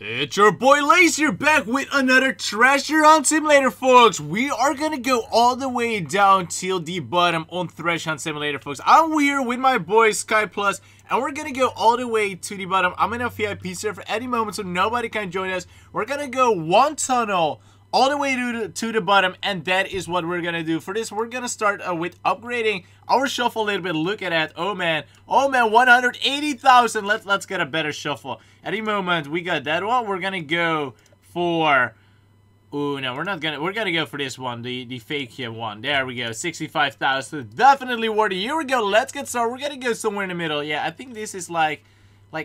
It's your boy Lazer back with another Treasure Hunt Simulator, folks. We are gonna go all the way down till the bottom on Treasure Hunt Simulator, folks. I'm here with my boy Sky Plus, and we're gonna go all the way to the bottom. I'm in a VIP server at the moment, so nobody can join us. We're gonna go one tunnel all the way to the bottom, and that is what we're gonna do. For this, we're gonna start with upgrading our shuffle a little bit. Look at that. Oh man, 180,000. Let's get a better shuffle. At the moment, we got that one. We're gonna go for... Ooh, no, we're gonna go for this one, the fake here one. There we go, 65,000. Definitely worth it. Here we go, let's get started. We're gonna go somewhere in the middle. Yeah, I think this is like,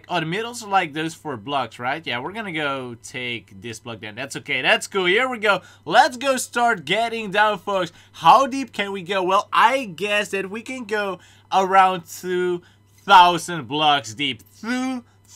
oh, the middles are like those four blocks, right? Yeah, we're gonna go take this block then. That's okay, that's cool. Here we go. Let's go start getting down, folks. How deep can we go? Well, I guess that we can go around 2,000 blocks deep.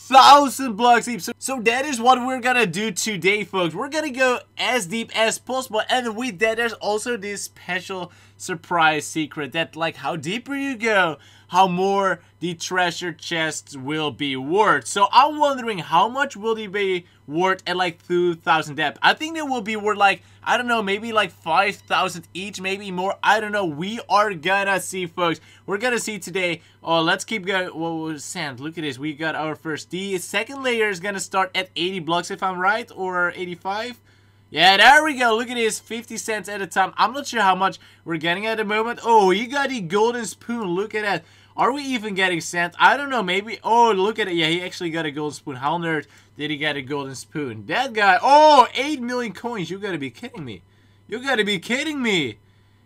2,000 blocks deep. So that is what we're gonna do today, folks. We're gonna go as deep as possible, and with that, there's also this special surprise secret that, like, how deeper you go, how more the treasure chests will be worth. So I'm wondering how much will they be worth at like 2,000 depth. I think they will be worth like, I don't know, maybe like 5,000 each, maybe more. I don't know. We are gonna see, folks. We're gonna see today. Oh, let's keep going. Whoa, sand. Look at this. We got our first. The second layer is gonna start at 80 blocks, if I'm right, or 85. Yeah, there we go. Look at this, 50 cents at a time. I'm not sure how much we're getting at the moment. Oh, you got the golden spoon. Look at that. Are we even getting cents? I don't know, maybe. Oh, look at it. Yeah, he actually got a golden spoon. How on earth did he get a golden spoon? That guy. Oh, 8 million coins. You gotta be kidding me. You gotta be kidding me.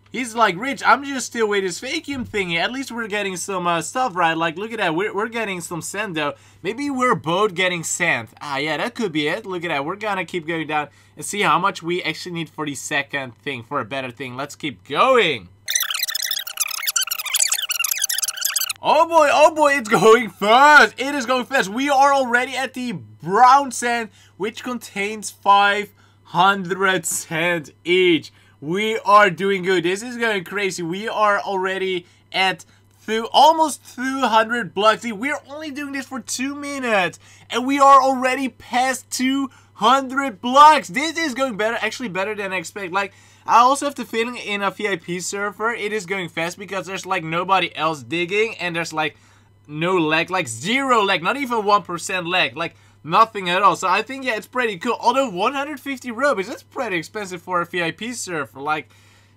He's like rich. I'm just still with his vacuum thingy. At least we're getting some stuff, right? Like, look at that. We're getting some sand, though. Maybe we're both getting sand. Ah, yeah, that could be it. Look at that. We're gonna keep going down and see how much we actually need for the second thing, for a better thing. Let's keep going. Oh boy, it's going fast. It is going fast. We are already at the brown sand, which contains 500 cents each. We are doing good. This is going crazy. We are already at almost 200 blocks. We're only doing this for 2 minutes, and we are already past 200 blocks. This is going better, actually better than I expect. Like, I also have the feeling in a VIP server, it is going fast because there's like nobody else digging, and there's like no lag, like zero lag, not even 1% lag, like nothing at all. So I think, yeah, it's pretty cool. Although 150 rubies, that's pretty expensive for a VIP server. Like,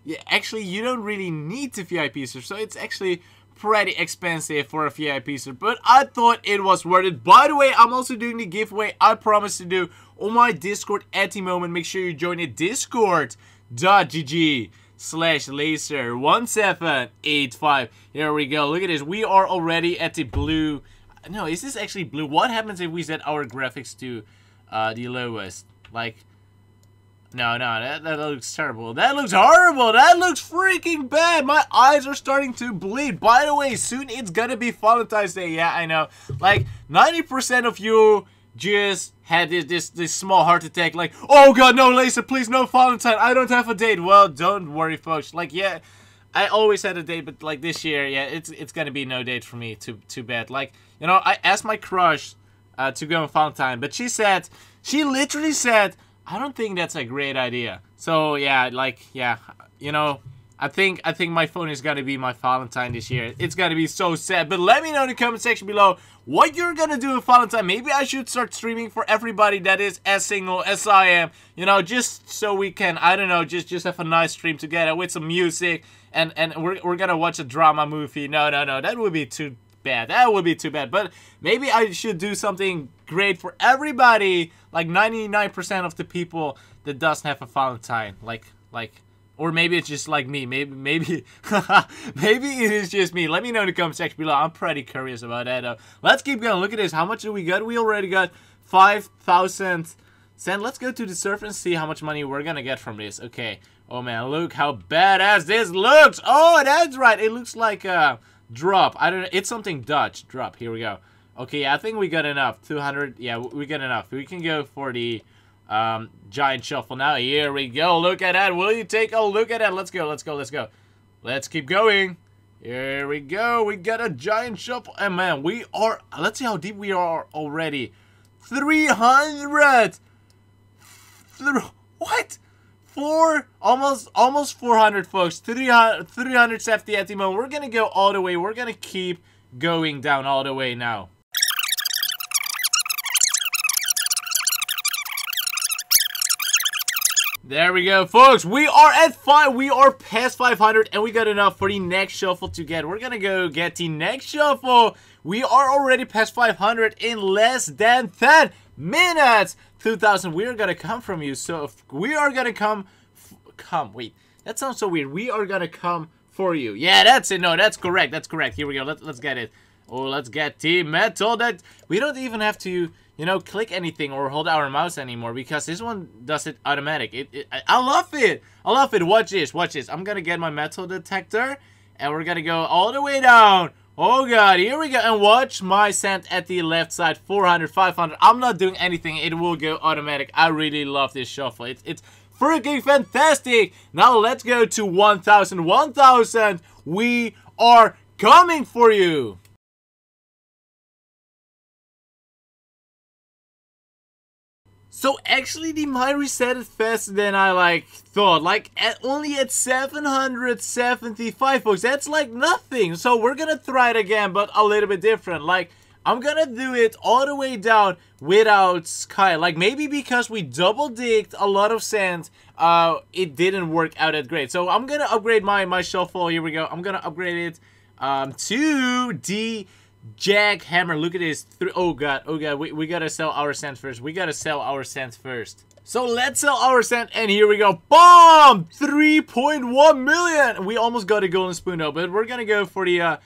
yeah, actually you don't really need the VIP server, so it's actually pretty expensive for a VIP server. But I thought it was worth it. By the way, I'm also doing the giveaway I promised to do on my Discord at the moment. Make sure you join it. Discord.gg/Lazer1785. Here we go. Look at this. We are already at the blue. No, is this actually blue? What happens if we set our graphics to the lowest? Like, no, that looks terrible. That looks horrible. That looks freaking bad. My eyes are starting to bleed. By the way, soon it's gonna be Valentine's Day. Yeah, I know. Like, 90% of you just had this small heart attack. Like, oh god, no, Lazer, please, no Valentine. I don't have a date. Well, don't worry, folks. Like, yeah, I always had a date, but like this year, yeah, it's gonna be no date for me. Too bad. Like, you know, I asked my crush to go on Valentine, but she literally said, I don't think that's a great idea. So yeah, like, yeah, you know, I think my phone is gonna be my Valentine this year. It's gonna be so sad. But let me know in the comment section below what you're gonna do on Valentine. Maybe I should start streaming for everybody that is as single as I am. You know, just so we can, I don't know, just have a nice stream together with some music, and we're gonna watch a drama movie. No, that would be too bad. That would be too bad. But maybe I should do something great for everybody. Like 99% of the people that doesn't have a Valentine. Like. Or maybe it's just like me. Maybe it is just me. Let me know in the comment section below. I'm pretty curious about that. Let's keep going. Look at this. How much do we got? We already got 5,000 cents. Let's go to the server and see how much money we're gonna get from this. Okay. Oh man, look how badass this looks. Oh, that's right. It looks like a drop. I don't know. It's something Dutch. Drop. Here we go. Okay. Yeah, I think we got enough. 200. Yeah, we got enough. We can go for the giant shuffle now. Here we go. Look at that. Will you take a look at that? Let's go. Let's keep going. Here we go. We got a giant shuffle. And man, let's see how deep we are already. 300. What? Almost 400, folks. 370 at the moment. We're gonna go all the way. We're gonna keep going down all the way now. There we go, folks. We are at 5. We are past 500, and we got enough for the next shuffle to get. We're gonna go get the next shuffle. We are already past 500 in less than 10 minutes. 2,000. We are gonna come from you. So if we are gonna come. Wait, that sounds so weird. We are gonna come for you. Yeah, that's it. No, that's correct. That's correct. Here we go. Let's get it. Oh, let's get the metal. That we don't even have to, you know, click anything or hold our mouse anymore, because this one does it automatic. I love it. I love it. Watch this. Watch this. I'm going to get my metal detector, and we're going to go all the way down. Oh, God. Here we go. And watch my cent at the left side. 400, 500. I'm not doing anything. It will go automatic. I really love this shuffle. It's freaking fantastic. Now, let's go to 1,000. 1,000. We are coming for you. So actually the mine resetted faster than I thought, only at 775, folks. That's like nothing. So we're gonna try it again, but a little bit different. I'm gonna do it all the way down without Sky. Maybe because we double digged a lot of sand, it didn't work out that great. So I'm gonna upgrade my shuffle. Here we go. I'm gonna upgrade it to D. Jackhammer, look at this. Oh god, we gotta sell our cents first. So let's sell our cent, and here we go. Boom! 3.1 million! We almost got a golden spoon though, but we're gonna go for the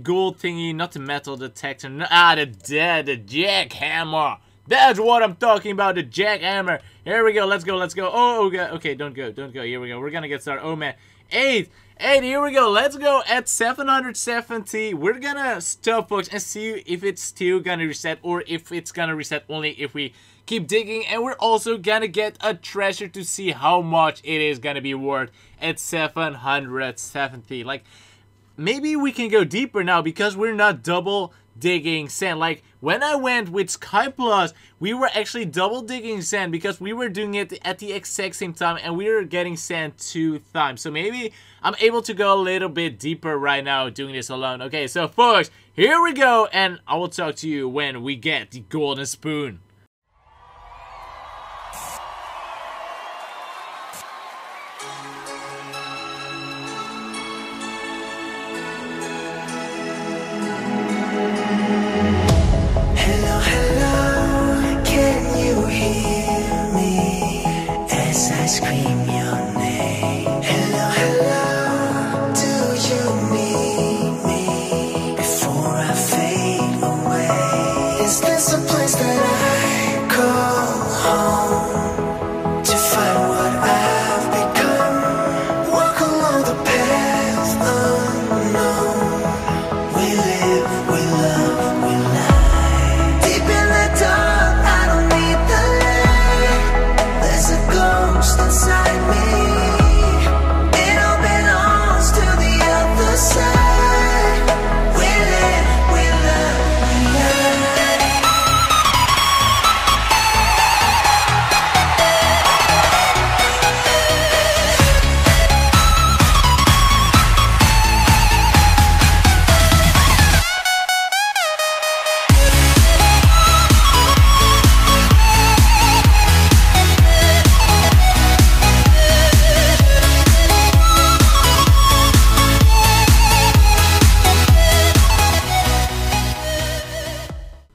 gold thingy, not the metal detector. The jackhammer. That's what I'm talking about, the jackhammer. Here we go, let's go, let's go. Oh god, okay, don't go. Here we go, we're gonna get started. Oh man. 8, here we go. Let's go at 770. We're gonna stop, folks, and see if it's still gonna reset, or if it's gonna reset only if we keep digging. And we're also gonna get a treasure to see how much it is gonna be worth at 770. Maybe we can go deeper now, because we're not double digging sand. When I went with Sky Plus, we were actually double digging sand, because we were doing it at the exact same time, and we were getting sand 2 times. So maybe I'm able to go a little bit deeper right now doing this alone. Okay, so folks, here we go, and I will talk to you when we get the golden spoon.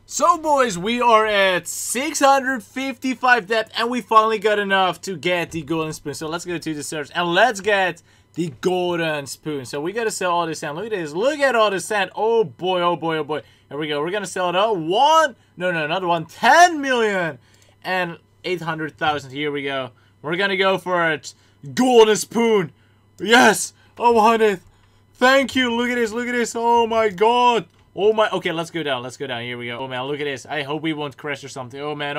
So boys, we are at 655 depth, and we finally got enough to get the golden spoon. So let's go to the search, and let's get the golden spoon. So we gotta sell all this sand. Look at this. Look at all this sand. Oh boy, oh boy, oh boy. Here we go. We're gonna sell it all. 10,800,000. Here we go. We're gonna go for it. Golden spoon. Yes, I want it. Thank you. Look at this. Look at this. Oh my god. Oh my, okay, let's go down, here we go. Oh man, look at this. I hope we won't crash or something. Oh man,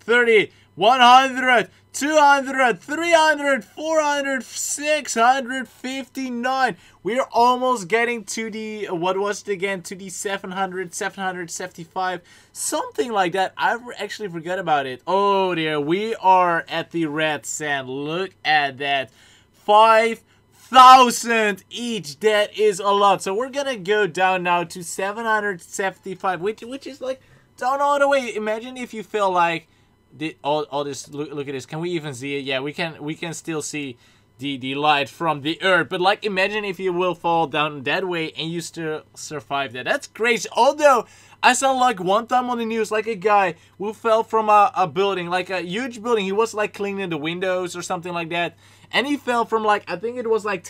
30, 100, 200, 300, 400, 659. We're almost getting to the, what was it again, to the 700, 775, something like that. I actually forgot about it. Oh dear, we are at the red sand. Look at that. 5,000 each. That is a lot. So we're gonna go down now to 775, which is like down all the way. Imagine if you feel like all this. Look at this. Can we even see it? Yeah, we can still see the light from the earth. But like, imagine if you will fall down that way and you still survive that. That's crazy. Although I saw like one time on the news like a guy who fell from a building, like a huge building. He was like cleaning the windows or something like that, and he fell from like, I think it was like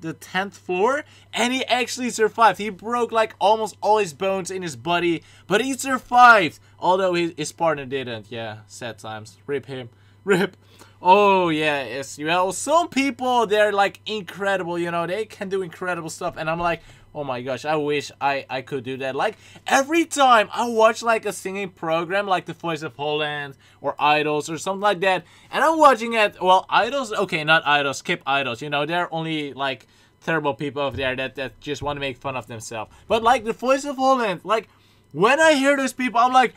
the 10th floor, and he actually survived. He broke like almost all his bones in his body, but he survived, although his partner didn't. Yeah, sad times. Rip him. Rip. Oh yeah, yes. Well, some people, they're like incredible, you know, they can do incredible stuff, and I'm like, oh my gosh, I wish I could do that. Like every time I watch like a singing program like The Voice of Holland or Idols or something like that, and I'm watching it, well, Idols, okay, not Idols, skip Idols, you know, they're only like terrible people over there that just want to make fun of themselves. But like The Voice of Holland, like when I hear those people, I'm like,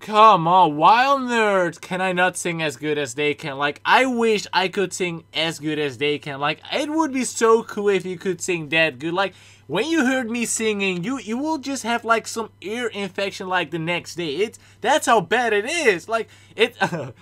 come on, wild nerds, can I not sing as good as they can? Like, I wish I could sing as good as they can. Like, it would be so cool if you could sing that good. Like, when you heard me singing, you will just have like some ear infection like the next day. That's how bad it is. Like, I'm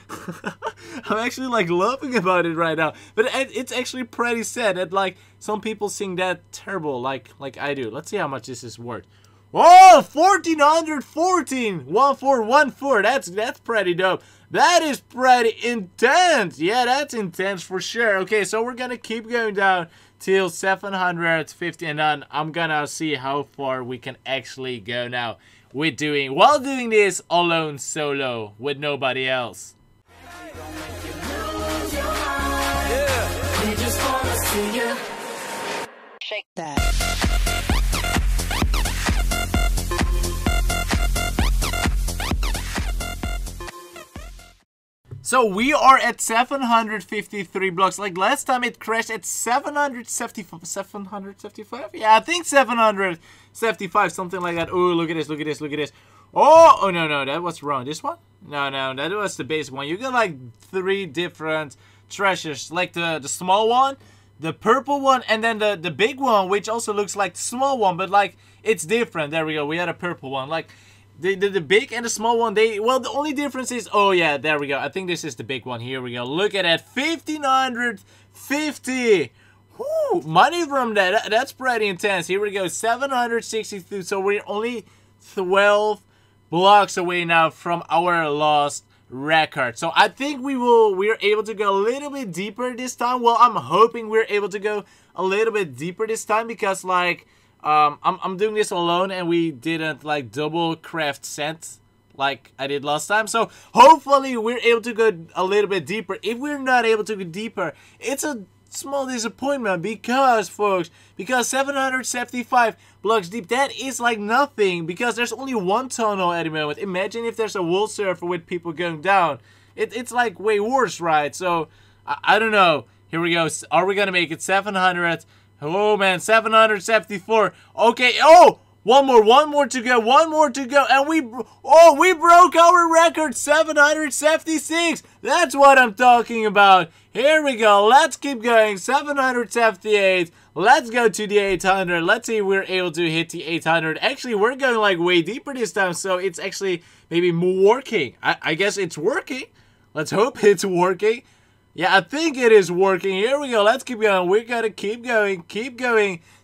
actually like laughing about it right now. But it's actually pretty sad that like some people sing that terrible like I do. Let's see how much this is worth. Oh, 1,414, 1414. That's pretty dope. That is pretty intense. Yeah, that's intense for sure. Okay, so we're gonna keep going down till 750, and then I'm gonna see how far we can actually go now. While doing this alone, solo, with nobody else. Shake that. So we are at 753 blocks. Like last time it crashed at 775, 775? Yeah, I think 775, something like that. Oh, look at this, look at this, look at this. Oh, no, that was wrong. This one? No, that was the base one. You got like three different treasures, like the small one, the purple one, and then the big one, which also looks like the small one, but like it's different. There we go, we had a purple one. Like the big and the small one, well, the only difference is, oh yeah, there we go. I think this is the big one. Here we go. Look at that, 1,550. Woo, money from that. That's pretty intense. Here we go, 762. So we're only 12 blocks away now from our last record. So I think we're able to go a little bit deeper this time. Well, I'm hoping we're able to go a little bit deeper this time, because like, I'm doing this alone, and we didn't like double craft sand like I did last time. So hopefully we're able to go a little bit deeper. If we're not able to go deeper, it's a small disappointment, because folks, 775 blocks deep, that is like nothing, because there's only one tunnel at the moment. Imagine if there's a world server with people going down. It's like way worse, right? So I don't know. Here we go. Are we gonna make it 700? Oh man, 774. Okay, oh, one more to go, and we broke our record, 776. That's what I'm talking about. Here we go, let's keep going, 778. Let's go to the 800. Let's see if we're able to hit the 800. Actually, we're going like way deeper this time, so it's actually maybe working. I guess it's working. Let's hope it's working. Yeah, I think it is working. Here we go. Let's keep going. We're going to keep going.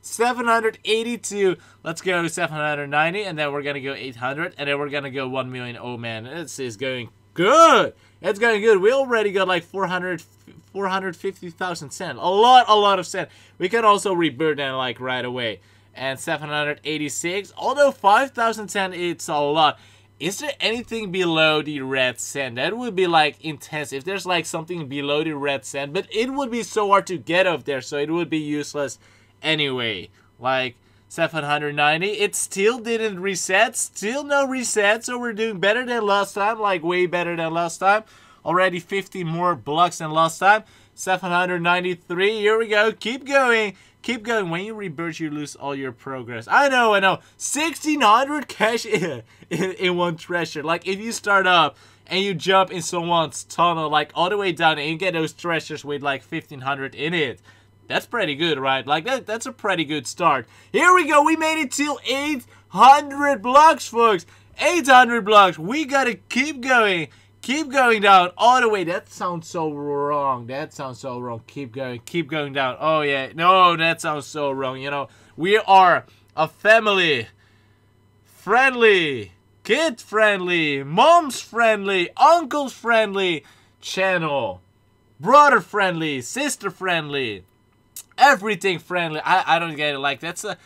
782. Let's go to 790. And then we're going to go 800. And then we're going to go 1 million. Oh, man. This is going good. It's going good. We already got like 450,000 cents. A lot of cents. We can also rebirth that like right away. And 786. Although 5,000 cents, it's a lot. Is there anything below the red sand? That would be like intense if there's like something below the red sand, but it would be so hard to get up there, so it would be useless anyway. Like 790. It still didn't reset. Still no reset. So we're doing better than last time. Like way better than last time. Already 50 more blocks than last time. 793. Here we go. Keep going. Keep going. When you rebirth, you lose all your progress. I know, I know. 1,600 cash in one treasure. Like, if you start up and you jump in someone's tunnel, like, all the way down, and you get those treasures with, like, 1,500 in it. That's pretty good, right? Like, that's a pretty good start. Here we go. We made it till 800 blocks, folks. 800 blocks. We gotta keep going. Keep going down all the way. That sounds so wrong. That sounds so wrong. Keep going down. Oh, yeah. No, that sounds so wrong. You know, we are a family. Friendly. Kid friendly. Mom's friendly. Uncle's friendly. Channel. Brother friendly. Sister friendly. Everything friendly. I don't get it. Like, that's a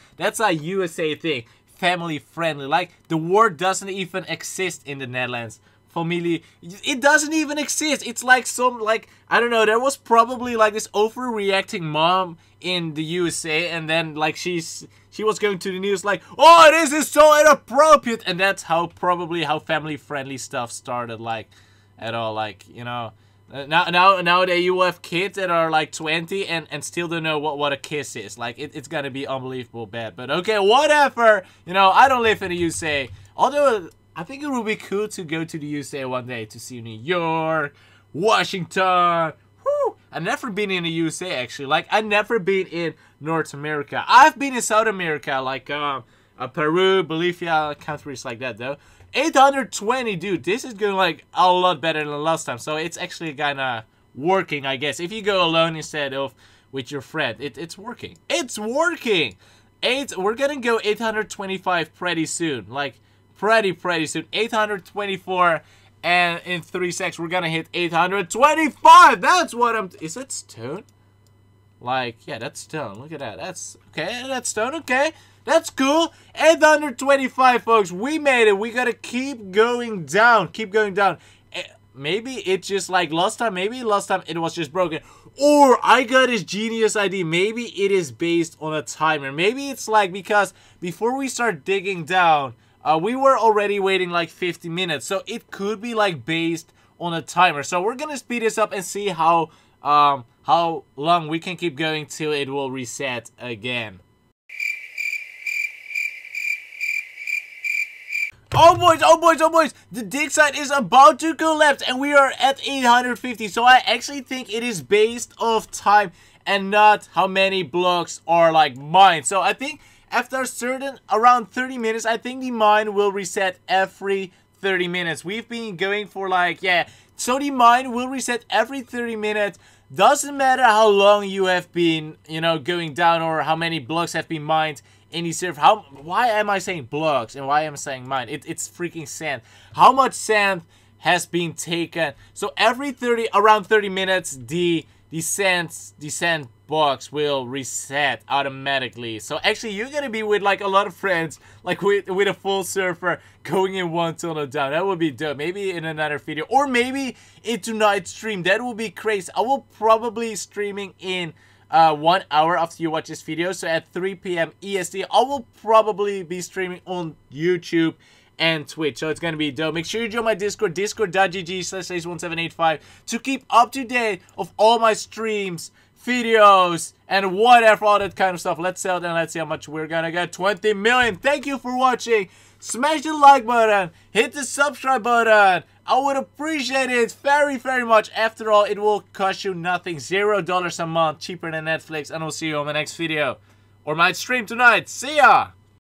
USA thing. Family friendly. Like, the word doesn't even exist in the Netherlands. Familie, it doesn't even exist. It's like some, like, I don't know, there was probably like this overreacting mom in the USA, and then like she was going to the news like, oh, this is so inappropriate, and that's how probably how family friendly stuff started, like, at all, like, you know. Nowadays you have kids that are like 20 and still don't know what a kiss is. Like, it's gonna be unbelievable bad. But okay, whatever. You know, I don't live in the USA, although I think it would be cool to go to the USA one day, to see New York, Washington. Woo! I've never been in the USA, actually. Like, I've never been in North America. I've been in South America, like Peru, Bolivia, countries like that, though. 820, dude. This is going, like, a lot better than last time. So it's actually kind of working, I guess. If you go alone instead of with your friend, it's working. It's working! We're going to go 825 pretty soon. Like, pretty soon. 824, and in 3 seconds we're gonna hit 825. That's what I'm. Is that stone? Like, yeah, that's stone. Look at that. That's okay. That's stone. Okay, that's cool. 825, folks. We made it. We gotta keep going down. Keep going down. Maybe it's just like last time. Maybe last time it was just broken. Or I got this genius idea. Maybe it is based on a timer. Maybe it's like, because before we start digging down, we were already waiting like 50 minutes, so it could be like based on a timer. So we're gonna speed this up and see how long we can keep going till it will reset again. Oh boys, oh boys, oh boys! The dig site is about to collapse and we are at 850, so I actually think it is based off time and not how many blocks are like mined. So I think after a certain, around 30 minutes, I think the mine will reset every 30 minutes. We've been going for like, yeah. So the mine will reset every 30 minutes. Doesn't matter how long you have been, you know, going down, or how many blocks have been mined in the server. Why am I saying blocks and why am I saying mine? It's freaking sand. How much sand has been taken? So every around 30 minutes, the sand box will reset automatically. So actually you're gonna be with like a lot of friends, like with a full server going in one tunnel down. That would be dope. Maybe in another video, or maybe in tonight's stream. That will be crazy. I will probably streaming in 1 hour after you watch this video. So at 3 p.m. EST I will probably be streaming on YouTube and Twitch, so it's gonna be dope. Make sure you join my Discord, discord.gg/Lazer1785, to keep up to date of all my streams, videos, and whatever, all that kind of stuff. Let's sell it and let's see how much we're gonna get. 20 million. Thank you for watching. Smash the like button, hit the subscribe button. I would appreciate it very, very much. After all, it will cost you nothing. $0 a month, cheaper than Netflix, and I'll see you on my next video or my stream tonight. See ya.